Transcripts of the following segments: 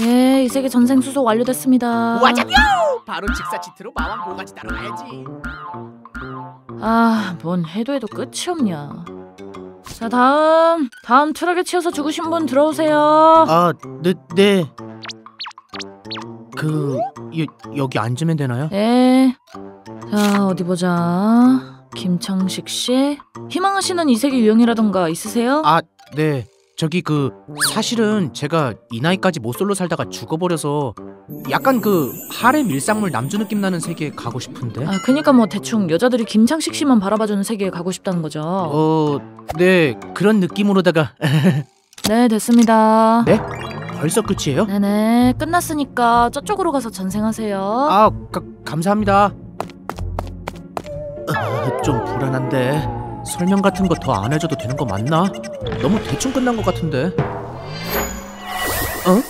예, 이세계 전생 수속 완료됐습니다. 와자뇨! 바로 직사 치트로 마왕 모가지 따러 가야지. 아, 뭔 해도 해도 끝이 없냐. 자, 다음 트럭에 치여서 죽으신 분 들어오세요. 아, 네. 여기 앉으면 되나요? 네. 자, 어디 보자. 김청식 씨, 희망하시는 이세계 유형이라던가 있으세요? 아, 네. 저기 사실은 제가 이 나이까지 모쏠로 살다가 죽어버려서 약간 하렘 일상물 남주 느낌 나는 세계에 가고 싶은데. 아, 그니까 뭐 대충 여자들이 김창식 씨만 바라봐주는 세계에 가고 싶다는 거죠. 네, 그런 느낌으로다가. 네, 됐습니다. 네? 벌써 끝이에요? 네네, 끝났으니까 저쪽으로 가서 전생하세요. 아, 감사합니다. 좀 불안한데, 설명 같은 거 더 안 해줘도 되는 거 맞나? 너무 대충 끝난 것 같은데. 어?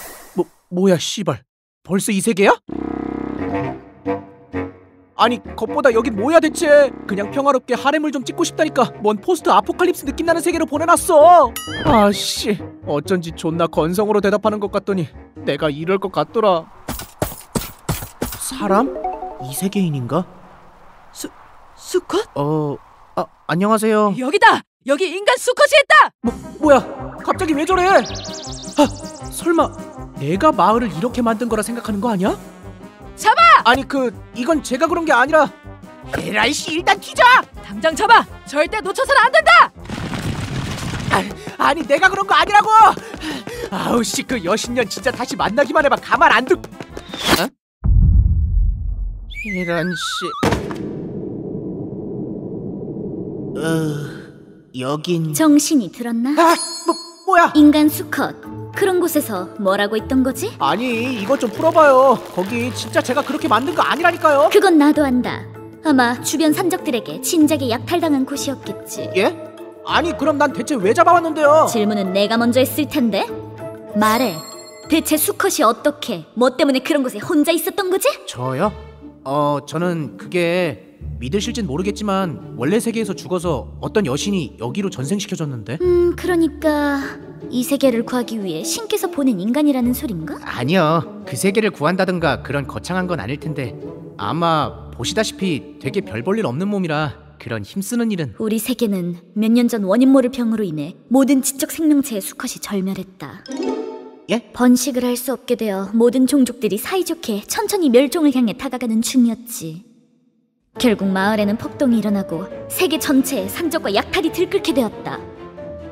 뭐야 씨발, 벌써 이 세계야? 아니 겉보다 여긴 뭐야 대체. 그냥 평화롭게 하렘을 좀 찍고 싶다니까 뭔 포스트 아포칼립스 느낌 나는 세계로 보내놨어. 아씨, 어쩐지 존나 건성으로 대답하는 것 같더니 내가 이럴 것 같더라. 사람? 이 세계인인가? 수컷? 안녕하세요. 여기다! 여기 인간 수컷이 있다! 뭐야? 갑자기 왜 저래? 아, 설마 내가 마을을 이렇게 만든 거라 생각하는 거 아니야? 잡아! 아니 이건 제가 그런 게 아니라. 에라이 씨, 일단 튀자! 당장 잡아! 절대 놓쳐서는 안 된다! 아니 내가 그런 거 아니라고! 아우 씨, 여신년 진짜 다시 만나기만 해봐 가만 안 두... 어? 이런 씨... 여긴... 정신이 들었나? 아! 뭐야? 인간 수컷, 그런 곳에서 뭐라고 있던 거지? 아니 이것 좀 풀어봐요. 거기 진짜 제가 그렇게 만든 거 아니라니까요. 그건 나도 안다. 아마 주변 산적들에게 진작에 약탈당한 곳이었겠지. 예? 아니 그럼 난 대체 왜 잡아왔는데요? 질문은 내가 먼저 했을 텐데. 말해, 대체 수컷이 어떻게, 뭐 때문에 그런 곳에 혼자 있었던 거지? 저요? 저는 그게... 믿으실진 모르겠지만 원래 세계에서 죽어서 어떤 여신이 여기로 전생시켜줬는데. 그러니까 이 세계를 구하기 위해 신께서 보낸 인간이라는 소린가? 아니요, 그 세계를 구한다든가 그런 거창한 건 아닐 텐데 아마 보시다시피 되게 별 볼 일 없는 몸이라 그런 힘쓰는 일은... 우리 세계는 몇 년 전 원인 모를 병으로 인해 모든 지적 생명체의 수컷이 절멸했다. 예? 번식을 할 수 없게 되어 모든 종족들이 사이좋게 천천히 멸종을 향해 다가가는 중이었지. 결국 마을에는 폭동이 일어나고 세계 전체에 산적과 약탈이 들끓게 되었다.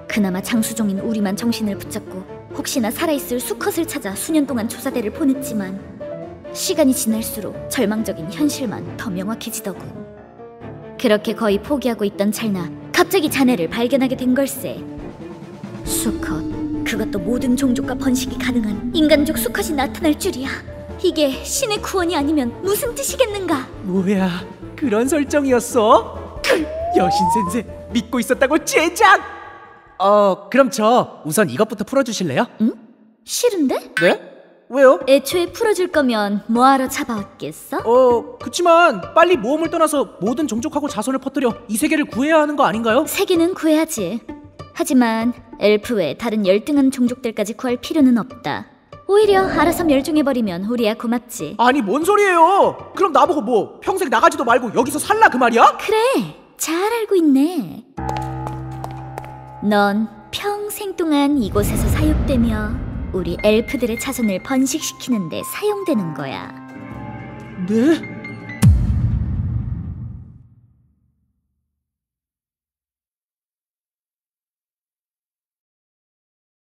그나마 장수종인 우리만 정신을 붙잡고 혹시나 살아있을 수컷을 찾아 수년 동안 조사대를 보냈지만 시간이 지날수록 절망적인 현실만 더 명확해지더군. 그렇게 거의 포기하고 있던 찰나 갑자기 자네를 발견하게 된 걸세. 수컷, 그것도 모든 종족과 번식이 가능한 인간족 수컷이 나타날 줄이야. 이게 신의 구원이 아니면 무슨 뜻이겠는가? 뭐야, 그런 설정이었어? 여신 센세, 믿고 있었다고 제작! 그럼 저 우선 이것부터 풀어주실래요? 응? 싫은데? 네? 왜요? 애초에 풀어줄 거면 뭐하러 잡아왔겠어? 그치만 빨리 모험을 떠나서 모든 종족하고 자손을 퍼뜨려 이 세계를 구해야 하는 거 아닌가요? 세계는 구해야지. 하지만 엘프 외 다른 열등한 종족들까지 구할 필요는 없다. 오히려 알아서 멸종해버리면 우리야 고맙지. 아니 뭔 소리예요? 그럼 나보고 뭐 평생 나가지도 말고 여기서 살라 그 말이야? 그래, 잘 알고 있네. 넌 평생 동안 이곳에서 사육되며 우리 엘프들의 자손을 번식시키는 데 사용되는 거야. 네?